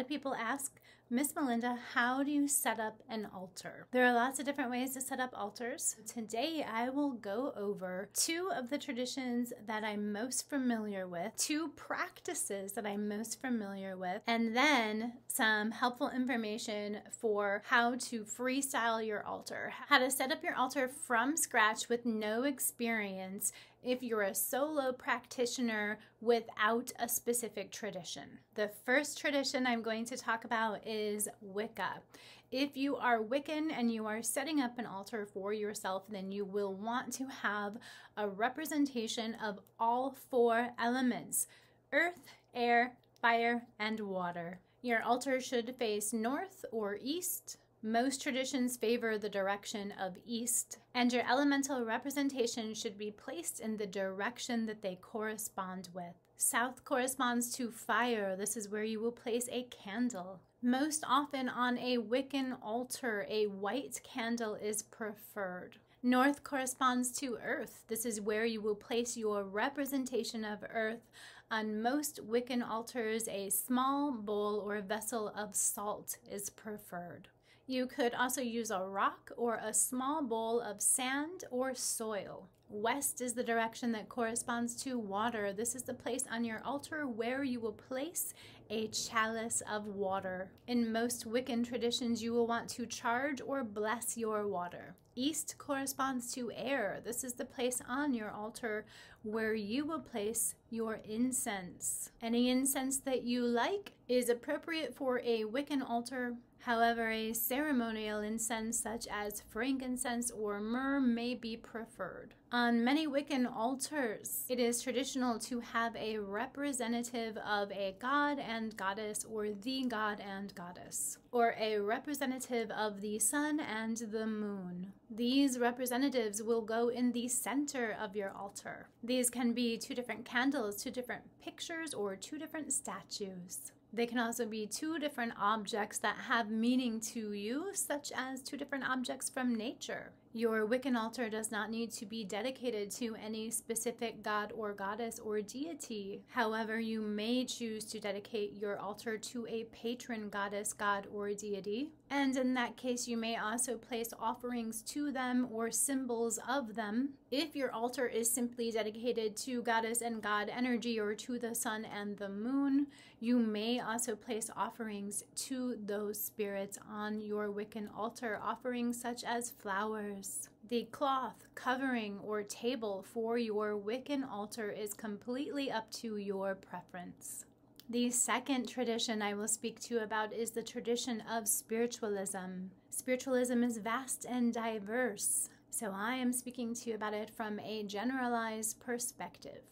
lot of people ask, Miss Melinda, how do you set up an altar? There are lots of different ways to set up altars. Today, I will go over two of the traditions that I'm most familiar with, two practices that I'm most familiar with, and then some helpful information for how to freestyle your altar, how to set up your altar from scratch with no experience if you're a solo practitioner without a specific tradition. The first tradition I'm going to talk about is Wicca. If you are Wiccan and you are setting up an altar for yourself, then you will want to have a representation of all four elements: earth, air, fire, and water. Your altar should face north or east. Most traditions favor the direction of east, and your elemental representation should be placed in the direction that they correspond with. South corresponds to fire. This is where you will place a candle. Most often on a Wiccan altar, a white candle is preferred. North corresponds to earth. This is where you will place your representation of earth. On most Wiccan altars, a small bowl or vessel of salt is preferred. You could also use a rock or a small bowl of sand or soil. West is the direction that corresponds to water. This is the place on your altar where you will place a chalice of water. In most Wiccan traditions, you will want to charge or bless your water. East corresponds to air. This is the place on your altar where you will place your incense. Any incense that you like is appropriate for a Wiccan altar. However, a ceremonial incense such as frankincense or myrrh may be preferred. On many Wiccan altars, it is traditional to have a representative of a god and goddess or the god and goddess, or a representative of the sun and the moon. These representatives will go in the center of your altar. These can be two different candles, two different pictures, or two different statues. They can also be two different objects that have meaning to you, such as two different objects from nature. Your Wiccan altar does not need to be dedicated to any specific god or goddess or deity. However, you may choose to dedicate your altar to a patron goddess, god, or deity. And in that case, you may also place offerings to them or symbols of them. If your altar is simply dedicated to goddess and god energy or to the sun and the moon, you may also place offerings to those spirits on your Wiccan altar, offerings such as flowers. The cloth, covering, or table for your Wiccan altar is completely up to your preference. The second tradition I will speak to you about is the tradition of spiritualism. Spiritualism is vast and diverse, so I am speaking to you about it from a generalized perspective.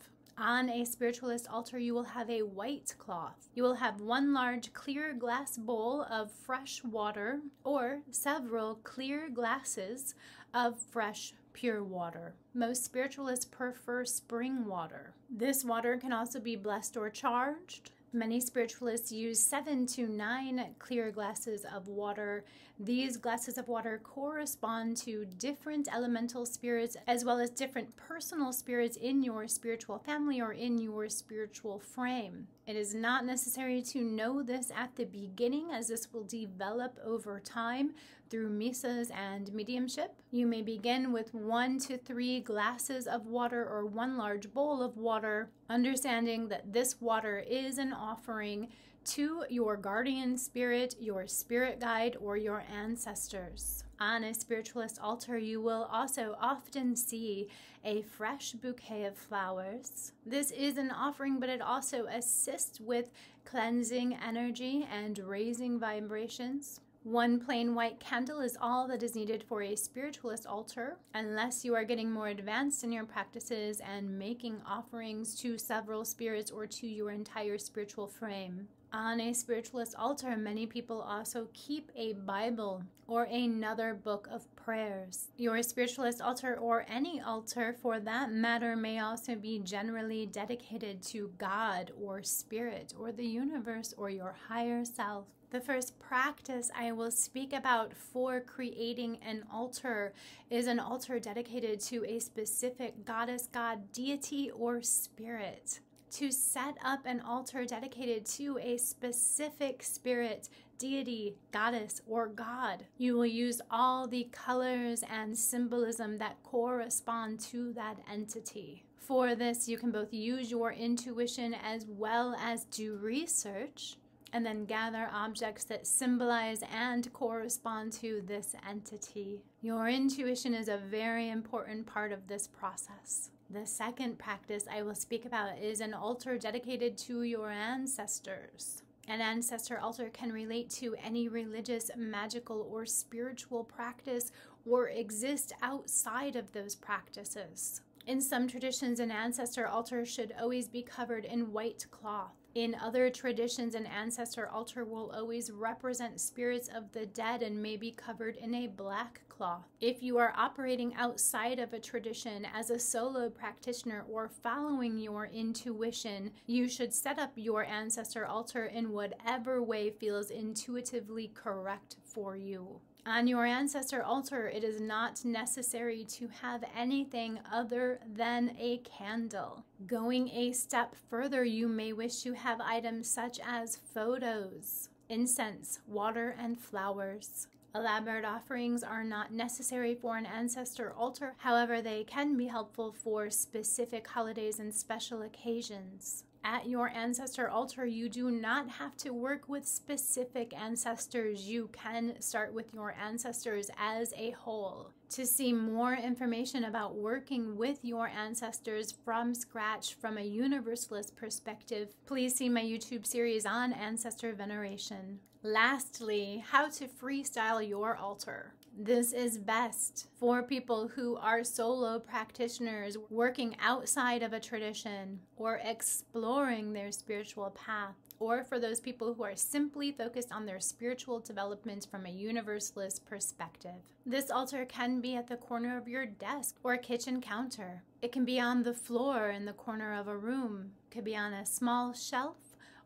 On a spiritualist altar, you will have a white cloth. You will have one large clear glass bowl of fresh water or several clear glasses of fresh pure water. Most spiritualists prefer spring water. This water can also be blessed or charged. Many spiritualists use 7 to 9 clear glasses of water. These glasses of water correspond to different elemental spirits as well as different personal spirits in your spiritual family or in your spiritual frame. It is not necessary to know this at the beginning, as this will develop over time through misas and mediumship. You may begin with 1 to 3 glasses of water or one large bowl of water, understanding that this water is an offering to your guardian spirit, your spirit guide, or your ancestors. On a spiritualist altar, you will also often see a fresh bouquet of flowers. This is an offering, but it also assists with cleansing energy and raising vibrations. One plain white candle is all that is needed for a spiritualist altar, unless you are getting more advanced in your practices and making offerings to several spirits or to your entire spiritual frame. On a spiritualist altar, many people also keep a Bible or another book of prayers. Your spiritualist altar, or any altar for that matter, may also be generally dedicated to God or spirit or the universe or your higher self. The first practice I will speak about for creating an altar is an altar dedicated to a specific goddess, god, deity, or spirit. to set up an altar dedicated to a specific spirit, deity, goddess, or god. You will use all the colors and symbolism that correspond to that entity. For this, you can both use your intuition as well as do research, and then gather objects that symbolize and correspond to this entity. Your intuition is a very important part of this process. The second practice I will speak about is an altar dedicated to your ancestors. An ancestor altar can relate to any religious, magical, or spiritual practice or exist outside of those practices. In some traditions, an ancestor altar should always be covered in white cloth. In other traditions, an ancestor altar will always represent spirits of the dead and may be covered in a black cloth. If you are operating outside of a tradition as a solo practitioner or following your intuition, you should set up your ancestor altar in whatever way feels intuitively correct for you. On your ancestor altar, it is not necessary to have anything other than a candle. Going a step further, you may wish to have items such as photos, incense, water, and flowers. Elaborate offerings are not necessary for an ancestor altar, however, they can be helpful for specific holidays and special occasions. At your ancestor altar, you do not have to work with specific ancestors. You can start with your ancestors as a whole. To see more information about working with your ancestors from scratch from a universalist perspective, please see my YouTube series on ancestor veneration. Lastly, how to freestyle your altar. This is best for people who are solo practitioners working outside of a tradition or exploring their spiritual path, or for those people who are simply focused on their spiritual development from a universalist perspective. This altar can be at the corner of your desk or kitchen counter. It can be on the floor in the corner of a room. It could be on a small shelf,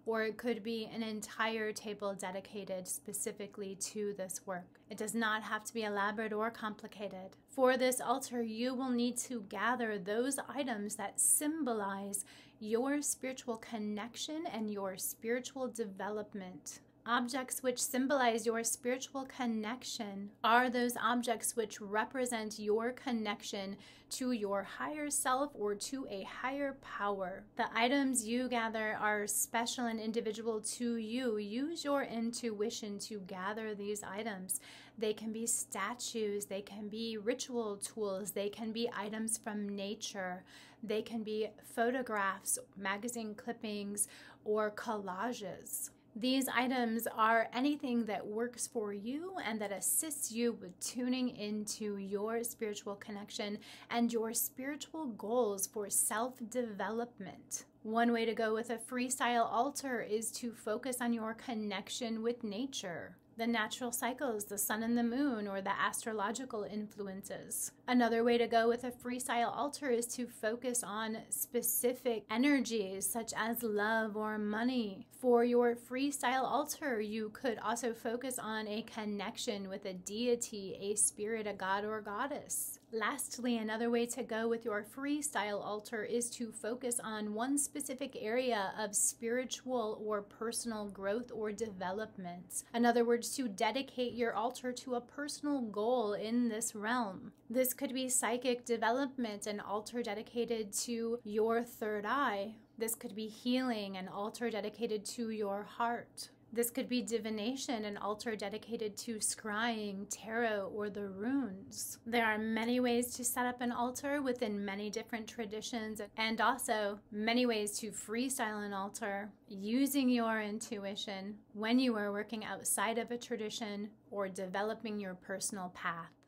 or it could be an entire table dedicated specifically to this work. It does not have to be elaborate or complicated. For this altar, you will need to gather those items that symbolize your spiritual connection and your spiritual development. Objects which symbolize your spiritual connection are those objects which represent your connection to your higher self or to a higher power. The items you gather are special and individual to you. Use your intuition to gather these items. They can be statues, they can be ritual tools, they can be items from nature, they can be photographs, magazine clippings, or collages. These items are anything that works for you and that assists you with tuning into your spiritual connection and your spiritual goals for self-development. One way to go with a freestyle altar is to focus on your connection with nature, the natural cycles, the sun and the moon, or the astrological influences. Another way to go with a freestyle altar is to focus on specific energies such as love or money. For your freestyle altar, you could also focus on a connection with a deity, a spirit, a god or goddess. Lastly, another way to go with your freestyle altar is to focus on one specific area of spiritual or personal growth or development. In other words, to dedicate your altar to a personal goal in this realm. This could be psychic development, an altar dedicated to your third eye. This could be healing, an altar dedicated to your heart. This could be divination, an altar dedicated to scrying, tarot, or the runes. There are many ways to set up an altar within many different traditions, and also many ways to freestyle an altar using your intuition when you are working outside of a tradition or developing your personal path.